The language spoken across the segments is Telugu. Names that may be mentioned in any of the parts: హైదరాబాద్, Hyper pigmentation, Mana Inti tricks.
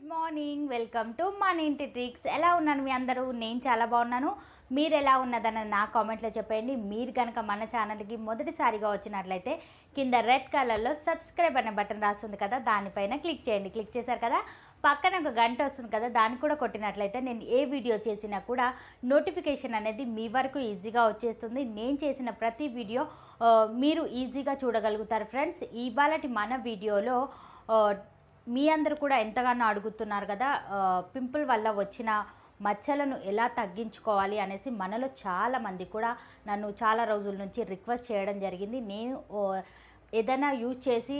Good morning, welcome to Mana Inti tricks. ఎలా ఉన్నారు మీ అందరూ? నేను చాలా బాగున్నాను. మీరు ఎలా ఉన్నదని నా కామెంట్లో చెప్పండి. మీరు కనుక మన ఛానల్కి మొదటిసారిగా వచ్చినట్లయితే కింద రెడ్ కలర్లో సబ్స్క్రైబ్ అనే బటన్ రాస్తుంది కదా, దానిపైన క్లిక్ చేయండి. క్లిక్ చేశారు కదా, పక్కన ఒక గంట వస్తుంది కదా, దాన్ని కూడా కొట్టినట్లయితే నేను ఏ వీడియో చేసినా కూడా నోటిఫికేషన్ అనేది మీ వరకు ఈజీగా వచ్చేస్తుంది. నేను చేసిన ప్రతి వీడియో మీరు ఈజీగా చూడగలుగుతారు. ఫ్రెండ్స్, ఇవాళటి మన వీడియోలో మీ అందరూ కూడా ఎంతగానో అడుగుతున్నారు కదా, పింపుల్ వల్ల వచ్చిన మచ్చలను ఎలా తగ్గించుకోవాలి అనేసి మనలో చాలామంది కూడా నన్ను చాలా రోజుల నుంచి రిక్వెస్ట్ చేయడం జరిగింది. నేను ఏదైనా యూజ్ చేసి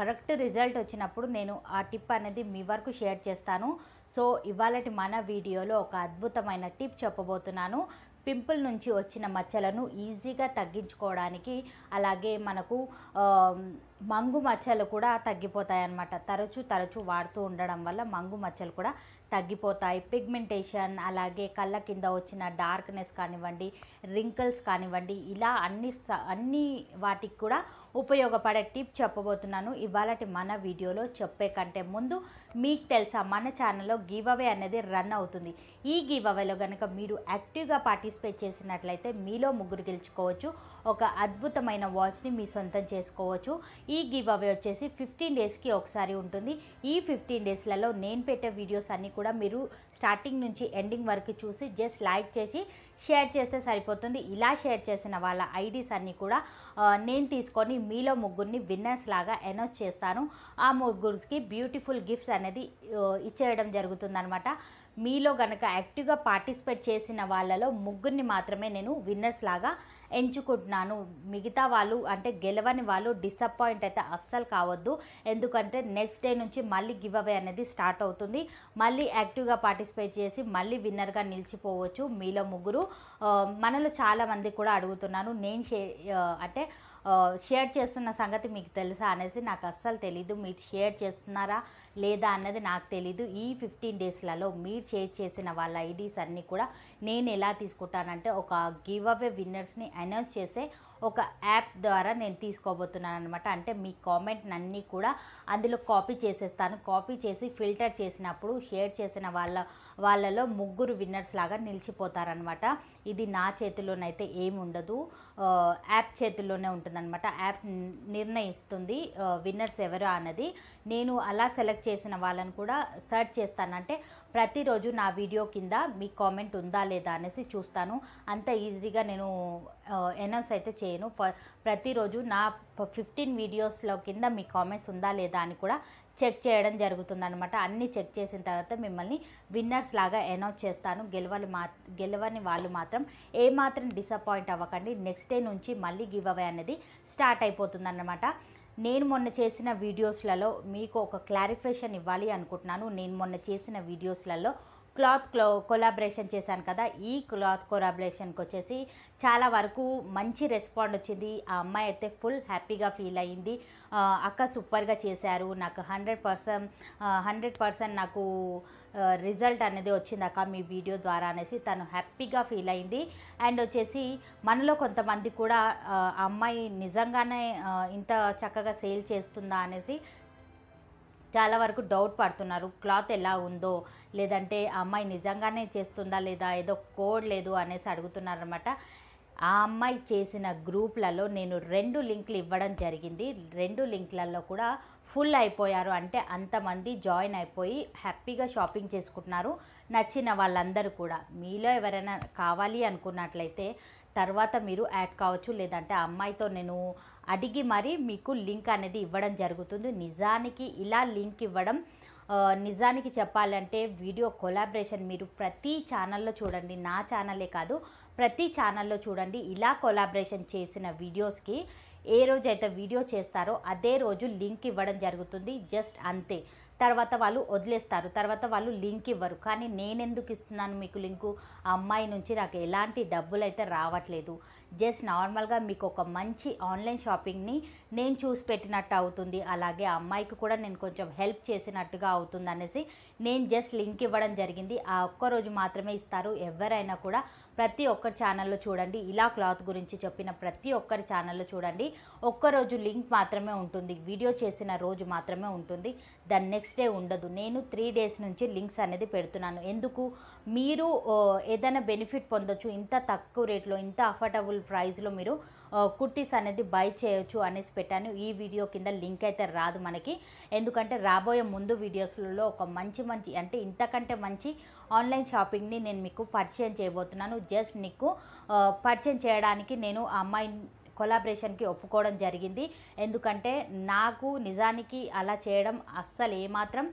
కరెక్ట్ రిజల్ట్ వచ్చినప్పుడు నేను ఆ టిప్ అనేది మీ వరకు షేర్ చేస్తాను. సో ఇవాళటి మన వీడియోలో ఒక అద్భుతమైన టిప్ చెప్పబోతున్నాను. పింపుల్ నుంచి వచ్చిన మచ్చలను ఈజీగా తగ్గించుకోవడానికి, అలాగే మనకు మంగు మచ్చలు కూడా తగ్గిపోతాయన్నమాట. తరచూ వాడుతూ ఉండడం వల్ల మంగు మచ్చలు కూడా తగ్గిపోతాయి. పిగ్మెంటేషన్, అలాగే కళ్ళ కింద వచ్చిన డార్క్నెస్ కానివ్వండి, రింకిల్స్ కానివ్వండి, ఇలా అన్ని వాటికి కూడా ఉపయోగపడే టిప్ చెప్పబోతున్నాను ఇవాళటి మన వీడియోలో. చెప్పే కంటే ముందు, మీకు తెలుసా మన ఛానల్లో గివ్ అవే అనేది రన్ అవుతుంది. ఈ గివ్ అవేలో కనుక మీరు యాక్టివ్గా పార్టిసిపేట్ చేసినట్లయితే మీలో ముగ్గురు గెలుచుకోవచ్చు, ఒక అద్భుతమైన వాచ్ని మీ సొంతం చేసుకోవచ్చు. ఈ గివ్ అవే వచ్చేసి 15 డేస్కి ఒకసారి ఉంటుంది. ఈ 15 డేస్లలో నేను పెట్టే వీడియోస్ అన్నీ కూడా మీరు స్టార్టింగ్ నుంచి ఎండింగ్ వరకు చూసి జస్ట్ లైక్ చేసి షేర్ చేస్తే సరిపోతుంది. ఇలా షేర్ చేసిన వాళ్ళ ఐడీస్ అన్నీ కూడా నేను తీసుకొని మీలో ముగ్గురిని విన్నర్స్ లాగా అనౌన్స్ చేస్తాను. ఆ ముగ్గురికి బ్యూటిఫుల్ గిఫ్ట్స్ అనేది ఇచ్చేయడం జరుగుతుందనమాట. మీలో కనుక యాక్టివ్గా పార్టిసిపేట్ చేసిన వాళ్ళలో ముగ్గురిని మాత్రమే నేను విన్నర్స్ లాగా ఎంచుకుంటున్నాను. మిగతా వాళ్ళు అంటే గెలవని వాళ్ళు డిసప్పాయింట్ అయితే అస్సలు కావద్దు, ఎందుకంటే నెక్స్ట్ డే నుంచి మళ్ళీ గివ్ అవే అనేది స్టార్ట్ అవుతుంది. మళ్ళీ యాక్టివ్గా పార్టిసిపేట్ చేసి మళ్ళీ విన్నర్గా నిలిచిపోవచ్చు మీలో ముగ్గురు. మనలో చాలామంది కూడా అడుగుతున్నాను, నేను షేర్ చేస్తున్న సంగతి మీకు తెలుసా అనేసి. నాకు అస్సలు తెలీదు, మీరు షేర్ చేస్తున్నారా లేదా అన్నది నాకు తెలీదు. ఈ 15 డేస్లలో మీరు షేర్ చేసిన వాళ్ళ ఐడీస్ అన్నీ కూడా నేను ఎలా తీసుకుంటానంటే, ఒక గివ్ అవే విన్నర్స్ని అనౌన్స్ చేసే ఒక యాప్ ద్వారా నేను తీసుకోబోతున్నాను అనమాట. అంటే మీ కామెంట్ అన్నీ కూడా అందులో కాపీ చేసేస్తాను. కాపీ చేసి ఫిల్టర్ చేసినప్పుడు షేర్ చేసిన వాళ్ళలో ముగ్గురు విన్నర్స్ లాగా నిలిచిపోతారనమాట. ఇది నా చేతిలోనైతే ఏమి ఉండదు, యాప్ చేతిలోనే ఉంటుందన్నమాట. యాప్ నిర్ణయిస్తుంది విన్నర్స్ ఎవరు అన్నది. నేను అలా సెలెక్ట్ చేసిన వాళ్ళని కూడా సెర్చ్ చేస్తాను. అంటే ప్రతిరోజు నా వీడియో కింద మీ కామెంట్ ఉందా లేదా అనేసి చూస్తాను. అంత ఈజీగా నేను అనౌన్స్ అయితే చేయను. ప్రతిరోజు నా 15 వీడియోస్లో కింద మీ కామెంట్స్ ఉందా లేదా అని కూడా చెక్ చేయడం జరుగుతుందనమాట. అన్నీ చెక్ చేసిన తర్వాత మిమ్మల్ని విన్నర్స్ లాగా అనౌన్స్ చేస్తాను. గెలవని వాళ్ళు మాత్రం ఏమాత్రం డిసప్పాయింట్ అవ్వకండి. నెక్స్ట్ డే నుంచి మళ్ళీ గివ్ అవే అనేది స్టార్ట్ అయిపోతుందన్నమాట. నేను మొన్న చేసిన వీడియోస్లలో మీకు ఒక క్లారిఫికేషన్ ఇవ్వాలి అనుకుంటున్నాను. నేను మొన్న చేసిన వీడియోస్లలో క్లాత్ కొలాబరేషన్ చేశాను కదా, ఈ క్లాత్ కొలాబరేషన్కి వచ్చేసి చాలా వరకు మంచి రెస్పాండ్ వచ్చింది. ఆ అమ్మాయి అయితే ఫుల్ హ్యాపీగా ఫీల్ అయ్యింది. అక్క సూపర్గా చేశారు, నాకు 100% నాకు రిజల్ట్ అనేది వచ్చింది అక్క మీ వీడియో ద్వారా అనేసి తను హ్యాపీగా ఫీల్ అయింది. అండ్ వచ్చేసి మనలో కొంతమంది కూడా ఆ అమ్మాయి నిజంగానే ఇంత చక్కగా సేల్ చేస్తుందా అనేసి చాలా వరకు డౌట్ పడుతున్నారు. క్లాత్ ఎలా ఉందో, లేదంటే ఆ అమ్మాయి నిజంగానే చేస్తుందా లేదా, ఏదో కోడ్ లేదు అనేసి అడుగుతున్నారు అనమాట. ఆ అమ్మాయి చేసిన గ్రూప్లలో నేను 2 లింకులు ఇవ్వడం జరిగింది. 2 లింకులలో కూడా ఫుల్ అయిపోయారు. అంటే అంతమంది జాయిన్ అయిపోయి హ్యాపీగా షాపింగ్ చేసుకుంటున్నారు నచ్చిన వాళ్ళందరూ కూడా. మీలో ఎవరైనా కావాలి అనుకున్నట్లయితే తర్వాత మీరు యాడ్ కావచ్చు, లేదంటే ఆ అమ్మాయితో నేను అడిగి మరి మీకు లింక్ అనేది ఇవ్వడం జరుగుతుంది. నిజానికి ఇలా లింక్ ఇవ్వడం, నిజానికి చెప్పాలంటే వీడియో కొలాబరేషన్ మీరు ప్రతి ఛానల్లో చూడండి, నా ఛానలే కాదు ప్రతి ఛానల్లో చూడండి. ఇలా కొలాబరేషన్ చేసిన వీడియోస్కి ఏ రోజైతే వీడియో చేస్తారో అదే రోజు లింక్ ఇవ్వడం జరుగుతుంది. జస్ట్ అంతే. తర్వాత వాళ్ళు వదిలేస్తారు, తర్వాత వాళ్ళు లింక్ ఇవ్వరు. కానీ నేను ఎందుకు ఇస్తున్నాను మీకు లింకు? ఆ అమ్మాయి నుంచి నాకు ఎలాంటి డబ్బులు అయితే రావట్లేదు. జస్ట్ నార్మల్గా మీకు ఒక మంచి ఆన్లైన్ షాపింగ్ని నేను చూసి పెట్టినట్టు అవుతుంది, అలాగే ఆ అమ్మాయికి కూడా నేను కొంచెం హెల్ప్ చేసినట్టుగా అవుతుంది అనేసి నేను జస్ట్ లింక్ ఇవ్వడం జరిగింది. ఆ ఒక్కరోజు మాత్రమే ఇస్తారు. ఎవరైనా కూడా ప్రతి ఒక్కరి ఛానల్లో చూడండి, ఇలా క్లాత్ గురించి చెప్పిన ప్రతి ఒక్కరి ఛానల్లో చూడండి, ఒక్కరోజు లింక్ మాత్రమే ఉంటుంది, వీడియో చేసిన రోజు మాత్రమే ఉంటుంది. దాని నెక్స్ట్ డే ఉండదు. నేను 3 days నుంచి లింక్స్ అనేది పెడుతున్నాను. ఎందుకు, మీరు ఏదైనా బెనిఫిట్ పొందొచ్చు, ఇంత తక్కువ రేట్లో ఇంత అఫోర్డబుల్ ప్రైస్లో మీరు కుర్తీస్ అనేది బై చేయొచ్చు అనేసి పెట్టాను. ఈ వీడియో కింద లింక్ అయితే రాదు మనకి, ఎందుకంటే రాబోయే ముందు వీడియోస్లలో ఒక మంచి అంటే ఇంతకంటే మంచి ఆన్లైన్ షాపింగ్ని నేను మీకు పరిచయం చేయబోతున్నాను. జస్ట్ మీకు పరిచయం చేయడానికి నేను అమ్మాయి కొలాబరేషన్కి ఒప్పుకోవడం జరిగింది. ఎందుకంటే నాకు నిజానికి అలా చేయడం అస్సలు ఏమాత్రం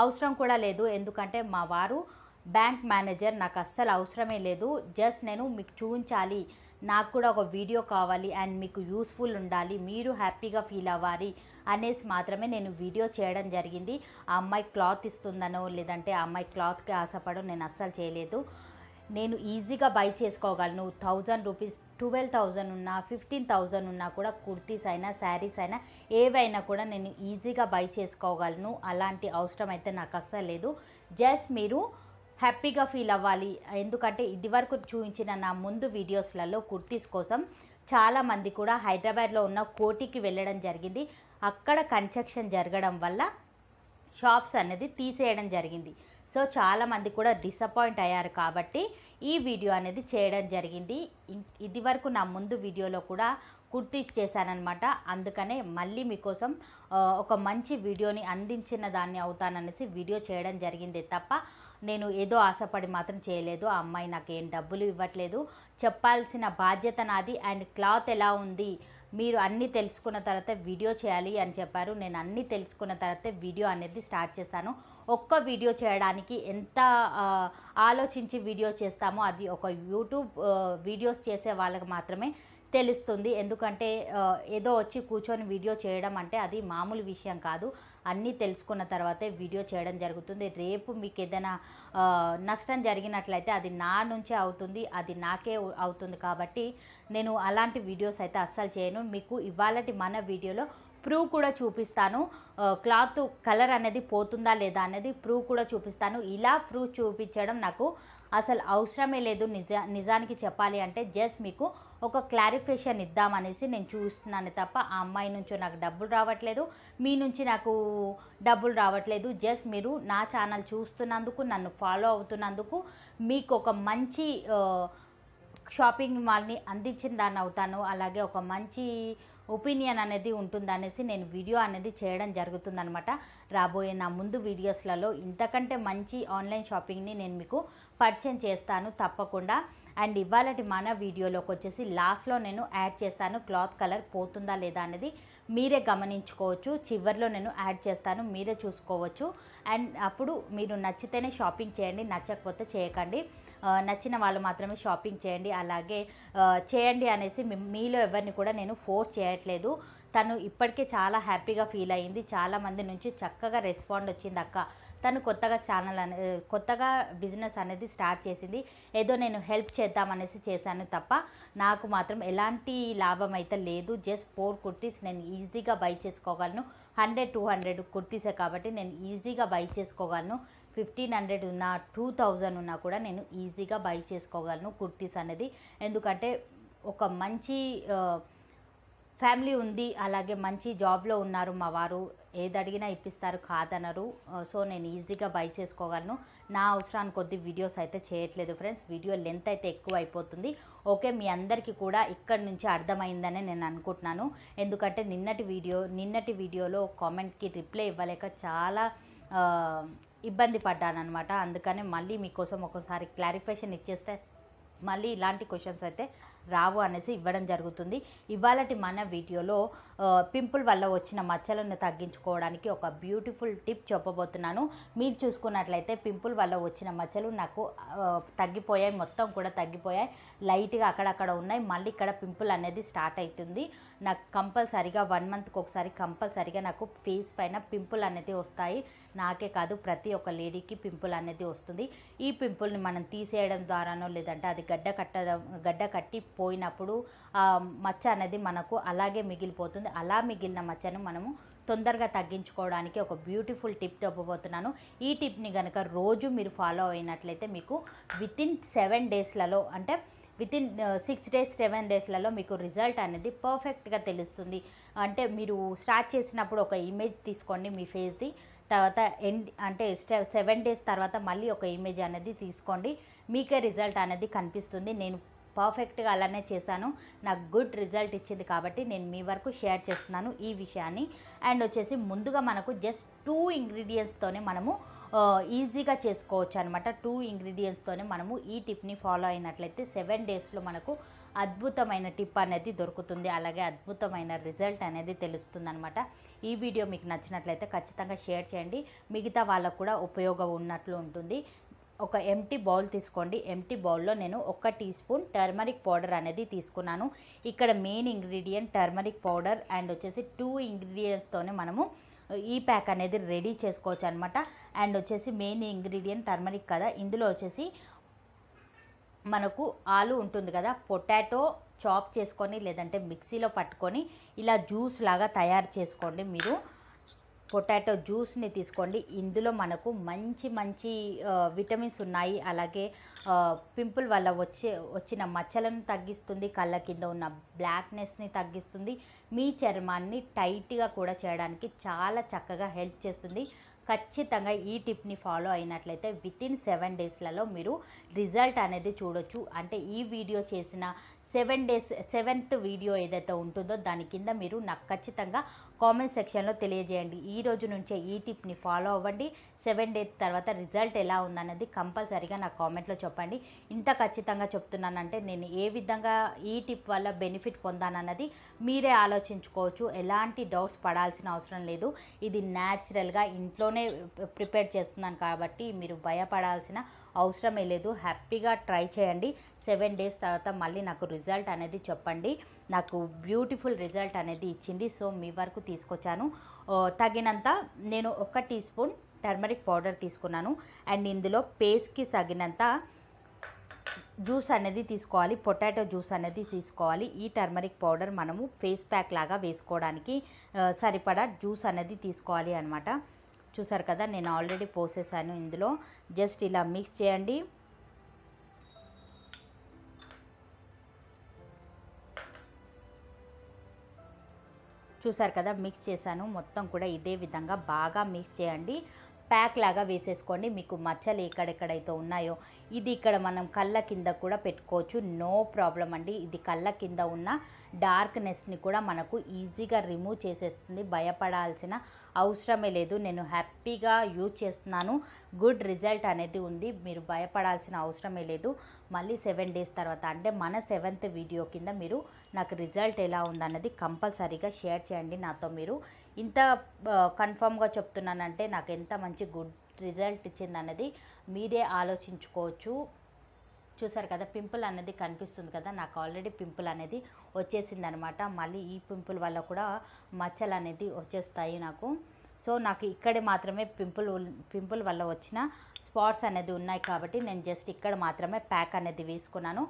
అవసరం కూడా లేదు. ఎందుకంటే మా వారు బ్యాంక్ మేనేజర్, నాకు అస్సలు అవసరమే లేదు. జస్ట్ నేను మీకు చూపించాలి, నాకు కూడా ఒక వీడియో కావాలి అండ్ మీకు యూస్ఫుల్ ఉండాలి, మీరు హ్యాపీగా ఫీల్ అవ్వాలి అనేసి మాత్రమే నేను వీడియో చేయడం జరిగింది. ఆ అమ్మాయి క్లాత్ ఇస్తుందనో లేదంటే ఆ అమ్మాయి క్లాత్కి ఆశపడడం నేను అస్సలు చేయలేదు. నేను ఈజీగా బై చేసుకోగలను. 1000 రూపీస్ 12,000 ఉన్నా 15,000 ఉన్నా కూడా కుర్తీస్ అయినా శారీస్ అయినా ఏవైనా కూడా నేను ఈజీగా బై చేసుకోగలను. అలాంటి అవసరం అయితే నాకు అస్సలు లేదు. జస్ట్ మీరు హ్యాపీగా ఫీల్ అవ్వాలి. ఎందుకంటే ఇదివరకు చూపించిన నా ముందు వీడియోస్లలో కుర్తీస్ కోసం చాలామంది కూడా హైదరాబాద్లో ఉన్న కోటికి వెళ్ళడం జరిగింది. అక్కడ కన్స్ట్రక్షన్ జరగడం వల్ల షాప్స్ అనేది తీసేయడం జరిగింది. సో చాలామంది కూడా డిసప్పాయింట్ అయ్యారు. కాబట్టి ఈ వీడియో అనేది చేయడం జరిగింది. ఇదివరకు నా ముందు వీడియోలో కూడా కుర్తీస్ చేశానన్నమాట. అందుకనే మళ్ళీ మీకోసం ఒక మంచి వీడియోని అందించిన దాన్ని అవుతాననేసి వీడియో చేయడం జరిగింది తప్ప నేను ఏదో ఆశపడి మాత్రం చేయలేదు. ఆ అమ్మాయి నాకేం డబ్బులు ఇవ్వట్లేదు. చెప్పాల్సిన బాధ్యత నాది. అండ్ క్లాత్ ఎలా ఉంది, మీరు అన్నీ తెలుసుకున్న తర్వాత వీడియో చేయాలి అని చెప్పారు. నేను అన్నీ తెలుసుకున్న తర్వాత వీడియో అనేది స్టార్ట్ చేశాను. ఒక్క వీడియో చేయడానికి ఎంత ఆలోచించి వీడియో చేస్తామో అది ఒక యూట్యూబ్ వీడియోస్ చేసే వాళ్ళకి మాత్రమే తెలుస్తుంది. ఎందుకంటే ఏదో వచ్చి కూర్చొని వీడియో చేయడం అంటే అది మామూలు విషయం కాదు. అన్నీ తెలుసుకున్న తర్వాతే వీడియో చేయడం జరుగుతుంది. రేపు మీకు ఏదైనా నష్టం జరిగినట్లయితే అది నా నుంచే అవుతుంది, అది నాకే అవుతుంది. కాబట్టి నేను అలాంటి వీడియోస్ అయితే అస్సలు చేయను. మీకు ఇవాళటి మన వీడియోలో ప్రూవ్ కూడా చూపిస్తాను. క్లాత్ కలర్ అనేది పోతుందా లేదా అనేది ప్రూవ్ కూడా చూపిస్తాను. ఇలా ప్రూవ్ చూపించడం నాకు అసలు అవసరమే లేదు. నిజానికి చెప్పాలి అంటే జస్ట్ మీకు ఒక క్లారిఫికేషన్ ఇద్దామనేసి నేను చూస్తున్నాను తప్ప ఆ అమ్మాయి నుంచి నాకు డబ్బులు రావట్లేదు, మీ నుంచి నాకు డబ్బులు రావట్లేదు. జస్ట్ మీరు నా ఛానల్ చూస్తున్నందుకు, నన్ను ఫాలో అవుతున్నందుకు మీకు ఒక మంచి షాపింగ్ మాల్ని అందించిన దాన్ని అవుతాను. అలాగే ఒక మంచి ఒపీనియన్ అనేది ఉంటుందనేసి నేను వీడియో అనేది చేయడం జరుగుతుందనమాట. రాబోయే నా ముందు వీడియోస్లలో ఇంతకంటే మంచి ఆన్లైన్ షాపింగ్ని నేను మీకు పరిచయం చేస్తాను తప్పకుండా. అండ్ ఇవాళటి మన వీడియోలోకి వచ్చేసి లాస్ట్లో నేను యాడ్ చేస్తాను. క్లాత్ కలర్ పోతుందా లేదా అనేది మీరే గమనించుకోవచ్చు. చివరిలో నేను యాడ్ చేస్తాను, మీరే చూసుకోవచ్చు. అండ్ అప్పుడు మీరు నచ్చితేనే షాపింగ్ చేయండి, నచ్చకపోతే చేయకండి. నచ్చిన వాళ్ళు మాత్రమే షాపింగ్ చేయండి. అలాగే చేయండి అనేసి మీలో ఎవరిని కూడా నేను ఫోర్స్ చేయట్లేదు. తను ఇప్పటికే చాలా హ్యాపీగా ఫీల్ అయ్యింది. చాలామంది నుంచి చక్కగా రెస్పాండ్ వచ్చింది. అక్క తను కొత్తగా కొత్తగా బిజినెస్ అనేది స్టార్ట్ చేసింది. ఏదో నేను హెల్ప్ చేద్దామనేసి చేశాను తప్ప నాకు మాత్రం ఎలాంటి లాభం అయితే లేదు. జస్ట్ 4 కుర్తీస్ నేను ఈజీగా బై చేసుకోగలను. 100-200 కుర్తీసే కాబట్టి నేను ఈజీగా బై చేసుకోగలను. 1500 ఉన్నా 2000 ఉన్నా కూడా నేను ఈజీగా బై చేసుకోగలను కుర్తీస్ అనేది. ఎందుకంటే ఒక మంచి ఫ్యామిలీ ఉంది, అలాగే మంచి జాబ్లో ఉన్నారు మా వారు. ఏది అడిగినా ఇప్పిస్తారు, కాదనరు. సో నేను ఈజీగా బై చేసుకోగలను. నా అవసరానికి కొద్ది వీడియోస్ అయితే చేయట్లేదు ఫ్రెండ్స్. వీడియో లెంత్ అయితే ఎక్కువ అయిపోతుంది. ఓకే, మీ అందరికీ కూడా ఇక్కడి నుంచి అర్థమైందనే నేను అనుకుంటున్నాను. ఎందుకంటే నిన్నటి వీడియోలో కామెంట్కి రిప్లై ఇవ్వలేక చాలా ఇబ్బంది పడ్డానమాట. అందుకనే మళ్ళీ మీకోసం ఒకసారి క్లారిఫికేషన్ ఇచ్చేస్తే మళ్ళీ ఇలాంటి క్వశ్చన్స్ అయితే రావు అనేసి ఇవ్వడం జరుగుతుంది. ఇవాళటి మన వీడియోలో పింపుల్ వల్ల వచ్చిన మచ్చలను తగ్గించుకోవడానికి ఒక బ్యూటిఫుల్ టిప్ చెప్పబోతున్నాను. మీరు చూసుకున్నట్లయితే పింపుల్ వల్ల వచ్చిన మచ్చలు నాకు తగ్గిపోయాయి, మొత్తం కూడా తగ్గిపోయాయి. లైట్గా అక్కడక్కడ ఉన్నాయి, మళ్ళీ ఇక్కడ పింపుల్ అనేది స్టార్ట్ అవుతుంది. నాకు కంపల్సరిగా 1 మంత్కి ఒకసారి కంపల్సరిగా నాకు ఫేస్ పైన పింపుల్ అనేది వస్తాయి. నాకే కాదు, ప్రతి ఒక్క లేడీకి పింపుల్ అనేది వస్తుంది. ఈ పింపుల్ని మనం తీసేయడం ద్వారానో లేదంటే అది గడ్డ కట్టి పోయినప్పుడు మచ్చ అనేది మనకు అలాగే మిగిలిపోతుంది. అలా మిగిలిన మచ్చను మనము తొందరగా తగ్గించుకోవడానికి ఒక బ్యూటిఫుల్ టిప్ చెప్పబోతున్నాను. ఈ టిప్ని కనుక రోజు మీరు ఫాలో అయినట్లయితే మీకు వితిన్ 7 డేస్లలో అంటే వితిన్ 6 డేస్ 7 డేస్లలో మీకు రిజల్ట్ అనేది పర్ఫెక్ట్గా తెలుస్తుంది. అంటే మీరు స్టార్ట్ చేసినప్పుడు ఒక ఇమేజ్ తీసుకోండి మీ ఫేస్ది, tarvata end ante 7 days tarvata malli oka image anedi teeskondi meeke result anedi kanipistundi nenu perfect ga alane chesanu naaku good result ichindi kabatti nenu mee varaku share chestunanu ee vishayanni and vachesi munduga manaku just 2 ingredients tone manamu easy ga chesukochu anamata 2 ingredients tone manamu ee tip ni follow ayinatlaithe 7 days lo manaku అద్భుతమైన టిప్ అనేది దొరుకుతుంది అలాగే అద్భుతమైన రిజల్ట్ అనేది తెలుస్తుందన్నమాట ఈ వీడియో మీకు నచ్చినట్లయితే ఖచ్చితంగా షేర్ చేయండి మిగతా వాళ్ళకు కూడా ఉపయోగం ఉన్నట్లు ఉంటుంది ఒక ఎంప్టీ బౌల్ తీసుకోండి ఎంప్టీ బౌల్ లో నేను 1 టీ స్పూన్ టర్మరిక్ పౌడర్ అనేది తీసుకున్నాను ఇక్కడ main ingredient turmeric powder and వచ్చేసి 2 ingredients తోనే మనము ఈ ప్యాక్ అనేది రెడీ చేసుకోవచ్చు అన్నమాట అండ్ వచ్చేసి మెయిన్ ఇంగ్రీడియంట్ టర్మరిక్ కదా ఇందులో వచ్చేసి మనకు ఆలు ఉంటుంది కదా పొటాటో చాప్ చేసుకొని లేదంటే మిక్సీలో పట్టుకొని ఇలా జ్యూస్ లాగా తయారు చేసుకోండి మీరు పొటాటో జ్యూస్ ని తీసుకోండి ఇందులో మనకు మంచి మంచి విటమిన్స్ ఉన్నాయి అలాగే పింపుల్ వల్ల వచ్చిన మచ్చలను తగ్గిస్తుంది కళ్ళ కింద ఉన్న బ్లాక్నెస్ ని తగ్గిస్తుంది మీ చర్మాన్ని టైట్ గా కూడా చేయడానికి చాలా చక్కగా హెల్ప్ చేస్తుంది ఖచ్చితంగా ఈ టిప్ ని ఫాలో అయినట్లయితే విత్ ఇన్ 7 days లలో మీరు రిజల్ట్ అనేది చూడొచ్చు అంటే ఈ వీడియో చేసిన 7 days 7th వీడియో ఏదైతే ఉంటుందో దాని కింద మీరు నాకు ఖచ్చితంగా కామెంట్ సెక్షన్ లో తెలియజేయండి ఈ రోజు నుంచే ఈ టిప్ ని ఫాలో అవ్వండి 7 days తర్వాత రిజల్ట్ ఎలా ఉందనేది కంపల్సరీగా నా కామెంట్ లో చెప్పండి ఇంత ఖచ్చితంగా చెప్తున్నానంటే నేను ఏ విధంగా ఈ టిప్ వల్ల బెనిఫిట్ పొందానన్నది మీరే ఆలోచించుకోవచ్చు ఎలాంటి డౌట్స్ పడాల్సిన అవసరం లేదు ఇది నేచురల్ గా ఇంట్లోనే ప్రిపేర్ చేస్తున్నాను కాబట్టి మీరు భయపడాల్సిన అవసరమే లేదు హ్యాపీగా ట్రై చేయండి 7 days తర్వాత మళ్ళీ నాకు రిజల్ట్ అనేది చెప్పండి నాకు బ్యూటిఫుల్ రిజల్ట్ అనేది ఇచ్చింది సో మీ వరకు తీసుకొచ్చాను తగినంత నేను 1 టీ స్పూన్ టర్మరిక్ పౌడర్ తీసుకున్నాను అండ్ ఇందులో పేస్ట్ కి తగినంత జ్యూస్ అనేది తీసుకోవాలి పొటాటో జ్యూస్ అనేది తీసుకోవాలి ఈ టర్మరిక్ పౌడర్ మనము ఫేస్ ప్యాక్ లాగా వేసుకోవడానికి సరిపడా జ్యూస్ అనేది తీసుకోవాలి అన్నమాట చూసారు కదా నేను ఆల్రెడీ పోసేసాను ఇందులో జస్ట్ ఇలా మిక్స్ చేయండి చూసారు కదా మిక్స్ చేశాను మొత్తం కూడా ఇదే విధంగా బాగా మిక్స్ చేయండి ప్యాక్ లాగా వేసేసుకోండి మీకు మచ్చలు ఎక్కడెక్కడైతే ఉన్నాయో ఇది ఇక్కడ మనం కళ్ళ కింద కూడా పెట్టుకోవచ్చు నో ప్రాబ్లం అండి ఇది కళ్ళ కింద ఉన్న డార్క్నెస్ని కూడా మనకు ఈజీగా రిమూవ్ చేసేస్తుంది భయపడాల్సిన అవసరమే లేదు నేను హ్యాపీగా యూజ్ చేస్తున్నాను గుడ్ రిజల్ట్ అనేది ఉంది మీరు భయపడాల్సిన అవసరమే లేదు మళ్ళీ 7 days తర్వాత అంటే మన 7th వీడియో కింద మీరు నాకు రిజల్ట్ ఎలా ఉందన్నది కంపల్సరీగా షేర్ చేయండి నాతో మీరు ఇంత కన్ఫర్మ్గా చెప్తున్నానంటే నాకు ఎంత మంచి గుడ్ రిజల్ట్ ఇచ్చిందన్నది మీరే ఆలోచించుకోవచ్చు చూసారు కదా పింపుల్ అనేది కనిపిస్తుంది కదా నాకు ఆల్రెడీ పింపుల్ అనేది వచ్చేసింది అన్నమాట మళ్ళీ ఈ పింపుల్ వల్ల కూడా మచ్చలు అనేది వచ్చేస్తాయి నాకు సో నాకు ఇక్కడే మాత్రమే పింపుల్ వల్ల వచ్చిన స్పాట్స్ అనేది ఉన్నాయి కాబట్టి నేను జస్ట్ ఇక్కడ మాత్రమే ప్యాక్ అనేది వేసుకున్నాను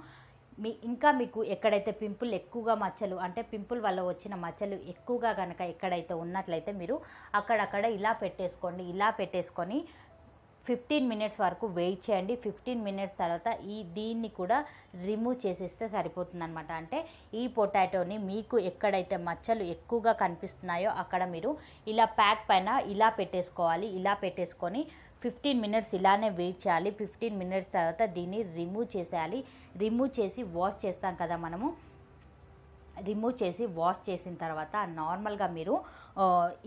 మీ ఇంకా మీకు ఎక్కడైతే పింపుల్ ఎక్కువగా మచ్చలు అంటే పింపుల్ వల్ల వచ్చిన మచ్చలు ఎక్కువగా కనుక ఎక్కడైతే ఉన్నట్లయితే మీరు అక్కడక్కడ ఇలా పెట్టేసుకోండి ఇలా పెట్టేసుకొని 15 minutes వరకు వెయిట్ చేయండి 15 minutes తర్వాత ఈ దీన్ని కూడా రిమూవ్ చేసేస్తే సరిపోతుంది అన్నమాట అంటే ఈ పొటాటోని మీకు ఎక్కడైతే మచ్చలు ఎక్కువగా కనిపిస్తున్నాయో అక్కడ మీరు ఇలా ప్యాక్ పైన ఇలా పెట్టేసుకోవాలి ఇలా పెట్టేసుకొని 15 minutes ఇలానే వెయిట్ చేయాలి 15 minutes తర్వాత దీన్ని రిమూవ్ చేసేయాలి రిమూవ్ చేసి వాష్ చేస్తాం కదా మనము రిమూవ్ చేసి వాష్ చేసిన తర్వాత నార్మల్గా మీరు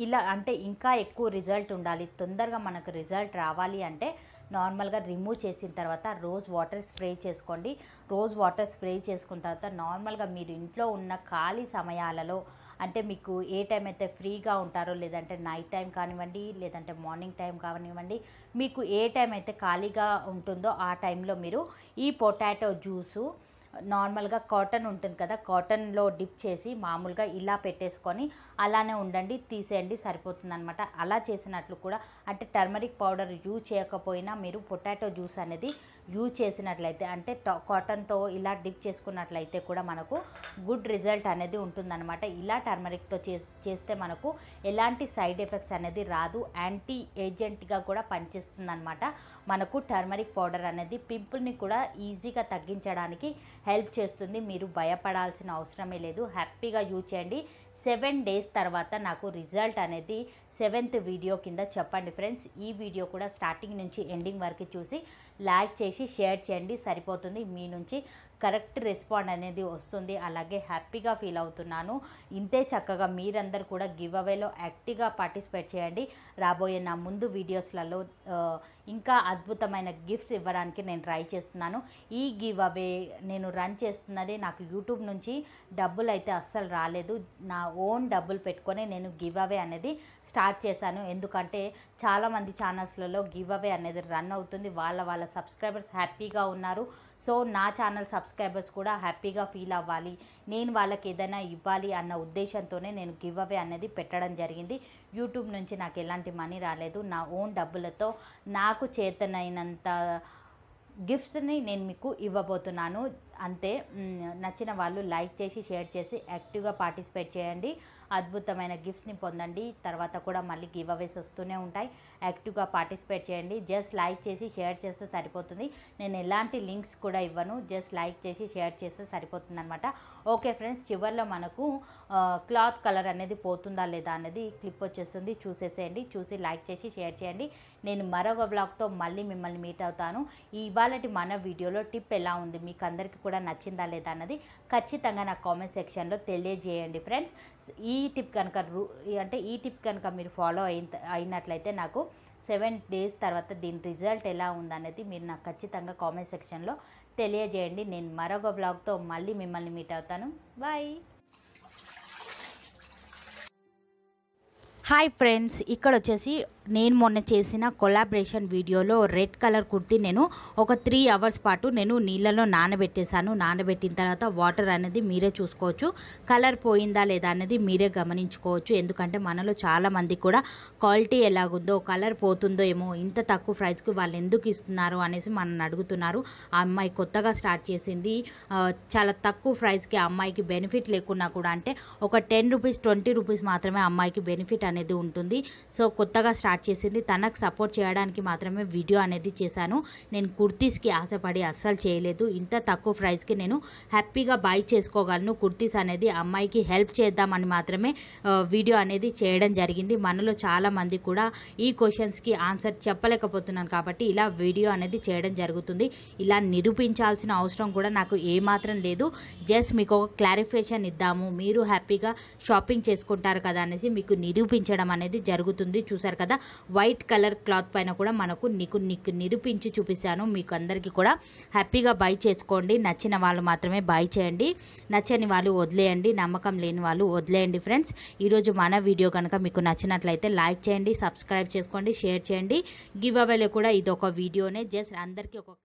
ఇలా అంటే ఇంకా ఎక్కువ రిజల్ట్ ఉండాలి తొందరగా మనకు రిజల్ట్ రావాలి అంటే నార్మల్గా రిమూవ్ చేసిన తర్వాత రోజ్ వాటర్ స్ప్రే చేసుకోండి రోజ్ వాటర్ స్ప్రే చేసుకున్న తర్వాత నార్మల్గా మీరు ఇంట్లో ఉన్న ఖాళీ సమయాలలో అంటే మీకు ఏ టైం అయితే ఫ్రీగా ఉంటారో లేదంటే నైట్ టైం కానివ్వండి లేదంటే మార్నింగ్ టైం కానివ్వండి మీకు ఏ టైం అయితే ఖాళీగా ఉంటుందో ఆ టైంలో మీరు ఈ పొటాటో జ్యూసు నార్మల్గా కాటన్ ఉంటుంది కదా కాటన్లో డిప్ చేసి మామూలుగా ఇలా పెట్టేసుకొని అలానే ఉండండి తీసేయండి సరిపోతుందన్నమాట అలా చేసినట్లు కూడా అంటే టర్మరిక్ పౌడర్ యూజ్ చేయకపోయినా మీరు పొటాటో జ్యూస్ అనేది యూజ్ చేసినట్లయితే అంటే కాటన్తో ఇలా డిప్ చేసుకున్నట్లయితే కూడా మనకు గుడ్ రిజల్ట్ అనేది ఉంటుందన్నమాట ఇలా టర్మరిక్తో చేస్తే మనకు ఎలాంటి సైడ్ ఎఫెక్ట్స్ అనేది రాదు యాంటీ ఏజెంట్గా కూడా పనిచేస్తుందన్నమాట మనకు టర్మరిక్ పౌడర్ అనేది పింపుల్ని కూడా ఈజీగా తగ్గించడానికి హెల్ప్ చేస్తుంది మీరు భయపడాల్సిన అవసరమే లేదు హ్యాపీగా యూజ్ చేయండి 7 days తర్వాత నాకు రిజల్ట్ అనేది సెవెంత్ వీడియో కింద చెప్పండి ఫ్రెండ్స్. ఈ వీడియో కూడా స్టార్టింగ్ నుంచి ఎండింగ్ వరకు చూసి లైక్ చేసి షేర్ చేయండి సరిపోతుంది. మీ నుంచి కరెక్ట్ రెస్పాండ్ అనేది వస్తుంది. అలాగే హ్యాపీగా ఫీల్ అవుతున్నాను. ఇంతే చక్కగా మీరందరూ కూడా గివ్ అవేలో యాక్టివ్గా పార్టిసిపేట్ చేయండి. రాబోయే నా ముందు వీడియోస్లలో ఇంకా అద్భుతమైన గిఫ్ట్స్ ఇవ్వడానికి నేను ట్రై చేస్తున్నాను. ఈ గివ్ అవే నేను రన్ చేస్తున్నది నాకు యూట్యూబ్ నుంచి డబ్బులు అయితే అస్సలు రాలేదు. నా ఓన్ డబ్బులు పెట్టుకొని నేను గివ్ అవే అనేది స్టార్ట్ చేశాను. ఎందుకంటే చాలామంది ఛానల్స్లలో గివ్ అవే అనేది రన్ అవుతుంది. వాళ్ళ సబ్స్క్రైబర్స్ హ్యాపీగా ఉన్నారు. సో నా ఛానల్ సబ్స్క్రైబర్స్ కూడా హ్యాపీగా ఫీల్ అవ్వాలి, నేను వాళ్ళకి ఏదైనా ఇవ్వాలి అన్న ఉద్దేశంతోనే నేను గివ్ అవే అనేది పెట్టడం జరిగింది. యూట్యూబ్ నుంచి నాకు ఎలాంటి మనీ రాలేదు. నా ఓన్ డబ్బులతో నాకు చేతనైనంత గిఫ్ట్స్ని నేను మీకు ఇవ్వబోతున్నాను. అంతే, నచ్చిన వాళ్ళు లైక్ చేసి షేర్ చేసి యాక్టివ్గా పార్టిసిపేట్ చేయండి. అద్భుతమైన గిఫ్ట్స్ని పొందండి. తర్వాత కూడా మళ్ళీ గివ్ అవేస్ వస్తూనే ఉంటాయి. యాక్టివ్గా పార్టిసిపేట్ చేయండి. జస్ట్ లైక్ చేసి షేర్ చేస్తే సరిపోతుంది. నేను ఎలాంటి లింక్స్ కూడా ఇవ్వను, జస్ట్ లైక్ చేసి షేర్ చేస్తే సరిపోతుంది అనమాట. ఓకే ఫ్రెండ్స్, చివరిలో మనకు క్లాత్ కలర్ అనేది పోతుందా లేదా అనేది క్లిప్ వచ్చేస్తుంది. చూసేసేయండి, చూసి లైక్ చేసి షేర్ చేయండి. నేను మరొక బ్లాగ్తో మళ్ళీ మిమ్మల్ని మీట్ అవుతాను. ఇవాళ మన వీడియోలో టిప్ ఎలా ఉంది, మీకు అందరికీ కూడా నచ్చిందా లేదా అన్నది ఖచ్చితంగా నా కామెంట్ సెక్షన్లో తెలియజేయండి ఫ్రెండ్స్. ఈ టిప్ కనుక మీరు ఫాలో అయినట్లయితే నాకు 7 days తర్వాత దీని రిజల్ట్ ఎలా ఉందనేది మీరు నాకు ఖచ్చితంగా కామెంట్ సెక్షన్లో తెలియజేయండి. నేను మరొక బ్లాగ్తో మళ్ళీ మిమ్మల్ని మీట్ అవుతాను. బాయ్. హాయ్ ఫ్రెండ్స్, ఇక్కడ వచ్చేసి నేను మొన్న చేసిన కొలాబరేషన్ వీడియోలో రెడ్ కలర్ కుర్తీ నేను ఒక 3 hours పాటు నేను నీళ్ళలో నానబెట్టేశాను. నానబెట్టిన తర్వాత వాటర్ అనేది మీరే చూసుకోవచ్చు, కలర్ పోయిందా లేదా అనేది మీరే గమనించుకోవచ్చు. ఎందుకంటే మనలో చాలామంది కూడా క్వాలిటీ ఎలాగుందో, కలర్ పోతుందో ఏమో, ఇంత తక్కువ ప్రైస్కి వాళ్ళు ఎందుకు ఇస్తున్నారు అనేసి మనల్ని అడుగుతున్నారు. ఆ అమ్మాయి కొత్తగా స్టార్ట్ చేసింది, చాలా తక్కువ ప్రైస్కి ఆ అమ్మాయికి బెనిఫిట్ లేకున్నా కూడా, అంటే ఒక 10 rupees 20 rupees మాత్రమే అమ్మాయికి బెనిఫిట్ అనేది ఉంటుంది. సో కొత్తగా చేసింది, తనకు సపోర్ట్ చేయడానికి మాత్రమే వీడియో అనేది చేశాను. నేను కుర్తీస్కి ఆశపడి అస్సలు చేయలేదు. ఇంత తక్కువ ప్రైస్కి నేను హ్యాపీగా బై చేసుకోగలను కుర్తీస్ అనేది, అమ్మాయికి హెల్ప్ చేద్దామని మాత్రమే వీడియో అనేది చేయడం జరిగింది. మనలో చాలామంది కూడా ఈ క్వశ్చన్స్కి ఆన్సర్ చెప్పలేకపోతున్నాను కాబట్టి ఇలా వీడియో అనేది చేయడం జరుగుతుంది. ఇలా నిరూపించాల్సిన అవసరం కూడా నాకు ఏమాత్రం లేదు. జస్ట్ మీకు ఒక క్లారిఫికేషన్ ఇద్దాము, మీరు హ్యాపీగా షాపింగ్ చేసుకుంటారు కదా అనేసి మీకు నిరూపించడం అనేది జరుగుతుంది. చూసారు కదా, వైట్ కలర్ క్లాత్ పైన కూడా మనకు నీకు నిరూపించి చూపిస్తాను. మీకు అందరికీ కూడా హ్యాపీగా బై చేసుకోండి. నచ్చిన వాళ్ళు మాత్రమే బై చేయండి, నచ్చని వాళ్ళు వదిలేయండి, నమ్మకం లేని వాళ్ళు వదిలేయండి ఫ్రెండ్స్. ఈరోజు మన వీడియో కనుక మీకు నచ్చినట్లయితే లైక్ చేయండి, సబ్స్క్రైబ్ చేసుకోండి, షేర్ చేయండి. గివ్ అవేలో కూడా ఇది ఒక వీడియోనే. జస్ట్ అందరికీ ఒక